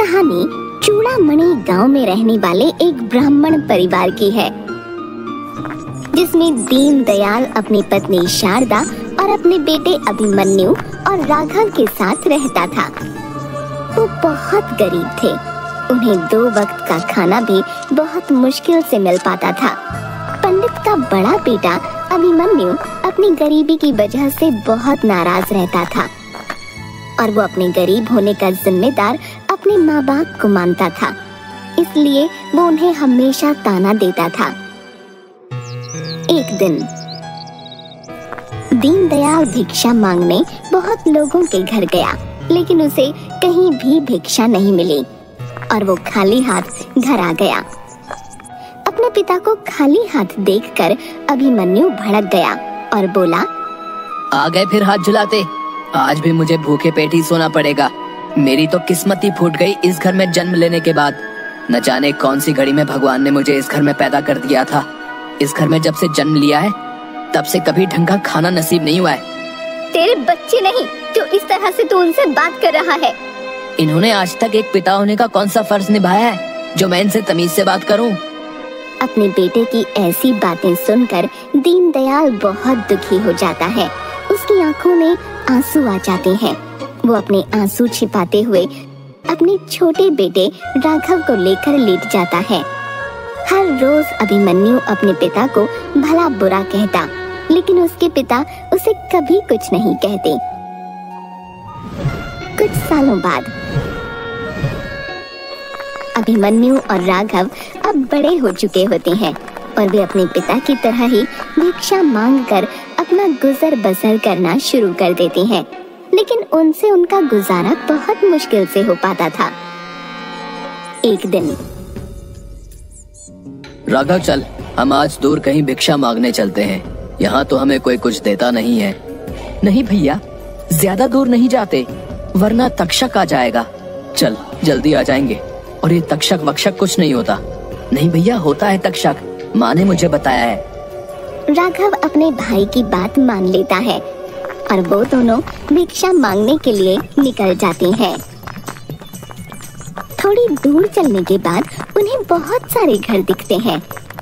कहानी चूड़ामणि गांव में रहने वाले एक ब्राह्मण परिवार की है, जिसमें दीनदयाल अपनी पत्नी शारदा और अपने बेटे अभिमन्यु और राघव के साथ रहता था। वो बहुत गरीब थे, उन्हें दो वक्त का खाना भी बहुत मुश्किल से मिल पाता था। पंडित का बड़ा बेटा अभिमन्यु अपनी गरीबी की वजह से बहुत नाराज रहता था और वो अपने गरीब होने का जिम्मेदार अपने माँ बाप को मानता था, इसलिए वो उन्हें हमेशा ताना देता था। एक दिन दीनदयाल भिक्षा मांगने बहुत लोगों के घर गया, लेकिन उसे कहीं भी भिक्षा नहीं मिली और वो खाली हाथ घर आ गया। अपने पिता को खाली हाथ देखकर अभिमन्यु भड़क गया और बोला, आ गए फिर हाथ झुलाते, आज भी मुझे भूखे पेट ही सोना पड़ेगा। मेरी तो किस्मत ही फूट गई इस घर में जन्म लेने के बाद। न जाने कौन सी घड़ी में भगवान ने मुझे इस घर में पैदा कर दिया था। इस घर में जब से जन्म लिया है तब से कभी ढंग का खाना नसीब नहीं हुआ है। तेरे बच्चे नहीं जो इस तरह से तू उनसे बात कर रहा है। इन्होंने आज तक एक पिता होने का कौन सा फर्ज निभाया है जो मैं इनसे तमीज से बात करूं। अपने बेटे की ऐसी बातें सुनकर दीनदयाल बहुत दुखी हो जाता है। उसकी आंखों में आंसू आ जाते हैं। वो अपने आंसू छिपाते हुए अपने छोटे बेटे राघव को लेकर लेट जाता है। हर रोज अभिमन्यु अपने पिता को भला बुरा कहता, लेकिन उसके पिता उसे कभी कुछ नहीं कहते। कुछ सालों बाद अभिमन्यु और राघव अब बड़े हो चुके होते हैं और वे अपने पिता की तरह ही भिक्षा मांगकर अपना गुजर बसर करना शुरू कर देते हैं, लेकिन उनसे उनका गुजारा बहुत मुश्किल से हो पाता था। एक दिन, राघव चल, हम आज दूर कहीं भिक्षा मांगने चलते हैं, यहाँ तो हमें कोई कुछ देता नहीं है। नहीं भैया, ज्यादा दूर नहीं जाते वरना तक्षक आ जाएगा। चल जल्दी आ जाएंगे। और ये तक्षक वक्षक कुछ नहीं होता। नहीं भैया, होता है तक्षक, माँ ने मुझे बताया है। राघव अपने भाई की बात मान लेता है और वो दोनों भिक्षा मांगने के लिए निकल जाते हैं। थोड़ी दूर चलने के बाद उन्हें बहुत सारे घर दिखते हैं,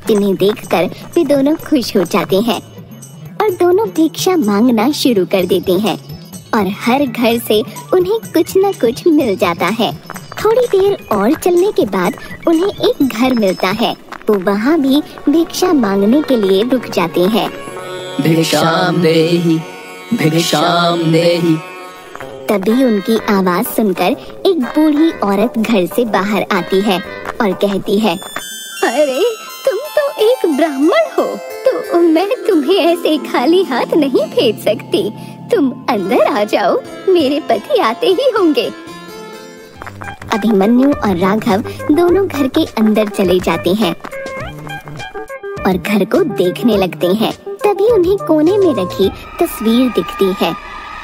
जिन्हें देखकर वे दोनों खुश हो जाते हैं और दोनों भिक्षा मांगना शुरू कर देते हैं और हर घर से उन्हें कुछ न कुछ मिल जाता है। थोड़ी देर और चलने के बाद उन्हें एक घर मिलता है, तो वहाँ भी भिक्षा मांगने के लिए रुक जाते हैं। भिक्षाम देहि, भिक्षाम देहि। तभी उनकी आवाज सुनकर एक बूढ़ी औरत घर से बाहर आती है और कहती है, अरे तुम तो एक ब्राह्मण हो, तो मैं तुम्हें ऐसे खाली हाथ नहीं भेज सकती। तुम अंदर आ जाओ, मेरे पति आते ही होंगे। अभिमन्यु और राघव दोनों घर के अंदर चले जाते हैं और घर को देखने लगते हैं। तभी उन्हें कोने में रखी तस्वीर दिखती है।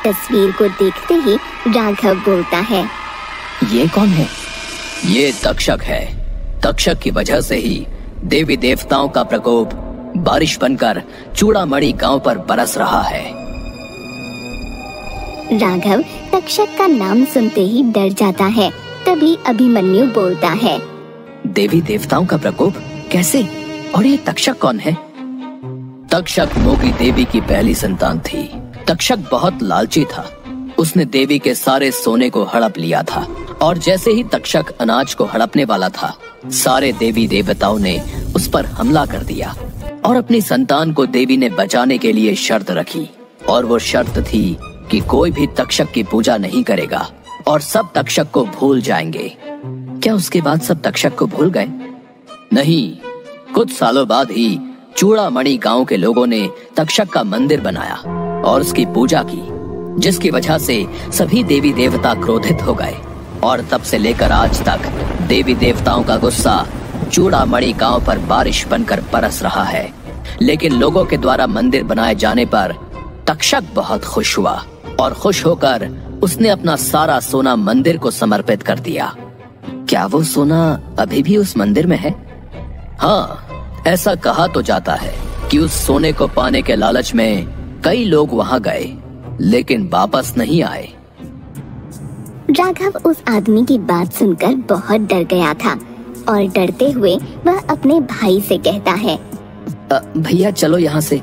तस्वीर को देखते ही राघव बोलता है, ये कौन है? ये तक्षक है। तक्षक की वजह से ही देवी देवताओं का प्रकोप बारिश बनकर चूड़ामणि गांव पर बरस रहा है। राघव तक्षक का नाम सुनते ही डर जाता है। तभी अभिमन्यु बोलता है, देवी देवताओं का प्रकोप कैसे? और ये तक्षक कौन है? तक्षक मोगी देवी की पहली संतान थी। तक्षक बहुत लालची था। उसने देवी के सारे सोने को हड़प लिया था और जैसे ही तक्षक अनाज को हड़पने वाला था, सारे देवी देवताओं ने उस पर हमला कर दिया और अपनी संतान को देवी ने बचाने के लिए शर्त रखी। और वो शर्त थी कि कोई भी तक्षक की पूजा नहीं करेगा और सब तक्षक को भूल जाएंगे। क्या उसके बाद सब तक्षक को भूल गए? नहीं, कुछ सालों बाद ही चूड़ामणि गांव के लोगों ने तक्षक का मंदिर बनाया और उसकी पूजा की, जिसकी वजह से सभी देवी देवता क्रोधित हो गए। और तब से लेकर आज तक देवी देवताओं का गुस्सा चूड़ामणि गांव पर बारिश बनकर बरस रहा है। लेकिन लोगों के द्वारा मंदिर बनाए जाने पर तक्षक बहुत खुश हुआ और खुश होकर उसने अपना सारा सोना मंदिर को समर्पित कर दिया। क्या वो सोना अभी भी उस मंदिर में है? हाँ, ऐसा कहा तो जाता है कि उस सोने को पाने के लालच में कई लोग वहां गए, लेकिन वापस नहीं आए। राघव उस आदमी की बात सुनकर बहुत डर गया था और डरते हुए वह अपने भाई से कहता है, भैया चलो यहाँ से,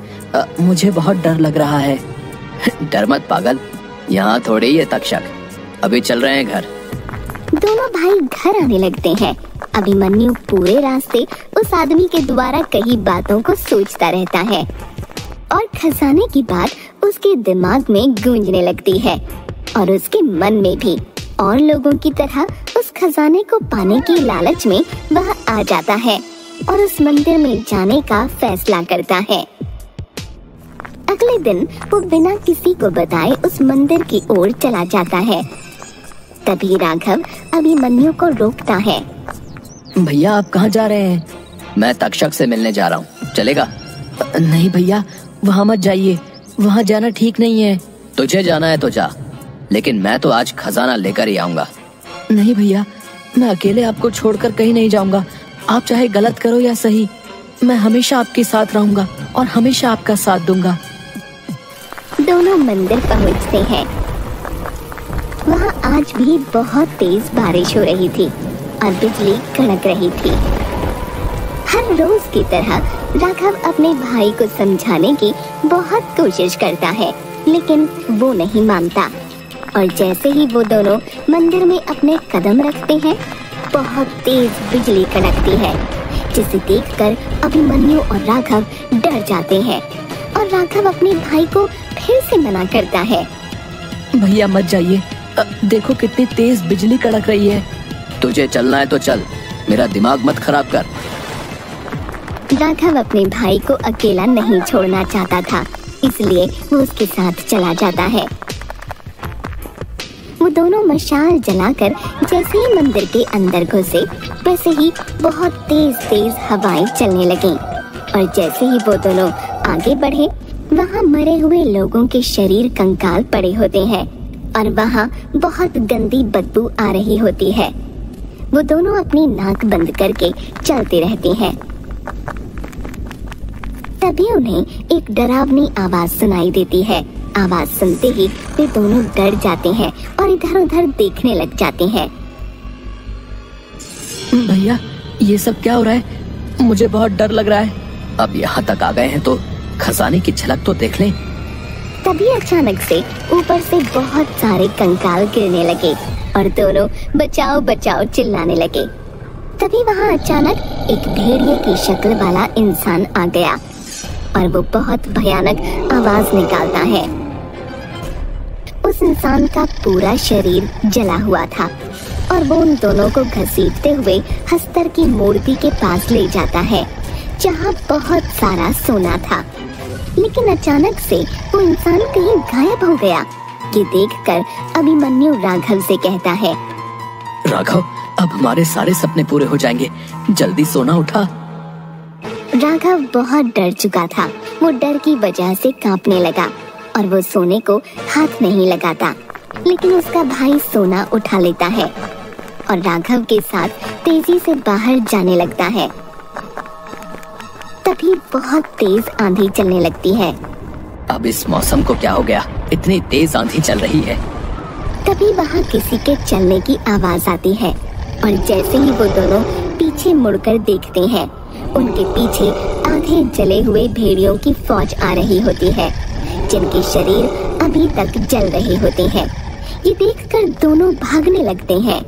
मुझे बहुत डर लग रहा है। डर मत पागल, यहाँ थोड़े ही है तक्षक, अभी चल रहे हैं घर। दोनों भाई घर आने लगते हैं। अभिमन्यु पूरे रास्ते उस आदमी के द्वारा कई बातों को सोचता रहता है और खजाने की बात उसके दिमाग में गूंजने लगती है और उसके मन में भी। और लोगों की तरह उस खजाने को पाने की लालच में वह आ जाता है और उस मंदिर में जाने का फैसला करता है। अगले दिन वो बिना किसी को बताए उस मंदिर की ओर चला जाता है। तभी राघव अभिमन्यु को रोकता है। भैया आप कहाँ जा रहे हैं? मैं तक्षक से मिलने जा रहा हूँ, चलेगा? नहीं भैया, वहाँ मत जाइए, वहाँ जाना ठीक नहीं है। तुझे जाना है तो जा, लेकिन मैं तो आज खजाना लेकर ही आऊंगा। नहीं भैया, मैं अकेले आपको छोड़कर कहीं नहीं जाऊंगा। आप चाहे गलत करो या सही, मैं हमेशा आपके साथ रहूंगा और हमेशा आपका साथ दूंगा। दोनों मंदिर पहुंचते हैं। वहाँ आज भी बहुत तेज बारिश हो रही थी और बिजली कड़क रही थी। हर रोज की तरह राघव अपने भाई को समझाने की बहुत कोशिश करता है, लेकिन वो नहीं मानता। और जैसे ही वो दोनों मंदिर में अपने कदम रखते हैं, बहुत तेज बिजली कड़कती है, जिसे देखकर अभिमन्यु और राघव डर जाते हैं और राघव अपने भाई को फिर से मना करता है। भैया मत जाइए, देखो कितनी तेज बिजली कड़क रही है। तुझे चलना है तो चल, मेरा दिमाग मत खराब कर। राघव अपने भाई को अकेला नहीं छोड़ना चाहता था, इसलिए वो उसके साथ चला जाता है। वो दोनों मशाल जलाकर जैसे ही मंदिर के अंदर घुसे, वैसे ही बहुत तेज तेज हवाएं चलने लगीं और जैसे ही वो दोनों आगे बढ़े, वहाँ मरे हुए लोगों के शरीर कंकाल पड़े होते हैं और वहाँ बहुत गंदी बदबू आ रही होती है। वो दोनों अपनी नाक बंद करके चलते रहते हैं। तभी उन्हें एक डरावनी आवाज सुनाई देती है। आवाज सुनते ही वे दोनों डर जाते हैं और इधर उधर देखने लग जाते हैं। भैया ये सब क्या हो रहा है? मुझे बहुत डर लग रहा है। अब यहाँ तक आ गए हैं तो खजाने की झलक तो देख लें। तभी अचानक से ऊपर से बहुत सारे कंकाल गिरने लगे और दोनों बचाओ बचाओ चिल्लाने लगे। तभी वहाँ अचानक एक भेड़िए की शक्ल वाला इंसान आ गया और वो बहुत भयानक आवाज निकालता है। उस इंसान का पूरा शरीर जला हुआ था और वो उन दोनों को घसीटते हुए हस्तर की मूर्ति के पास ले जाता है, जहाँ बहुत सारा सोना था। लेकिन अचानक से वो इंसान कहीं गायब हो गया। ये देखकर अभिमन्यु राघव से कहता है, राघव अब हमारे सारे सपने पूरे हो जाएंगे, जल्दी सोना उठा। राघव बहुत डर चुका था। वो डर की वजह से कांपने लगा और वो सोने को हाथ नहीं लगाता, लेकिन उसका भाई सोना उठा लेता है और राघव के साथ तेजी से बाहर जाने लगता है। तभी बहुत तेज आंधी चलने लगती है। अब इस मौसम को क्या हो गया, इतनी तेज आंधी चल रही है। तभी वहाँ किसी के चलने की आवाज आती है और जैसे ही वो दोनों पीछे मुड़कर देखते हैं, उनके पीछे आधे जले हुए भेड़ियों की फौज आ रही होती है, जिनके शरीर अभी तक जल रहे होते हैं। ये देखकर दोनों भागने लगते हैं।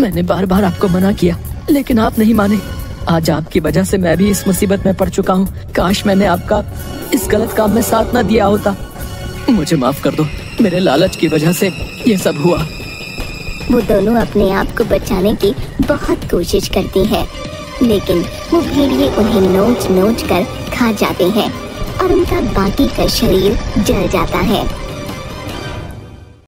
मैंने बार बार आपको मना किया, लेकिन आप नहीं माने। आज आपकी वजह से मैं भी इस मुसीबत में पड़ चुका हूँ। काश मैंने आपका इस गलत काम में साथ न दिया होता। मुझे माफ कर दो, मेरे लालच की वजह से ये सब हुआ। वो दोनों अपने आप को बचाने की बहुत कोशिश करती हैं, लेकिन वो भेड़िए उन्हें नोच नोच कर खा जाते हैं और उनका बाकी का शरीर जल जाता है।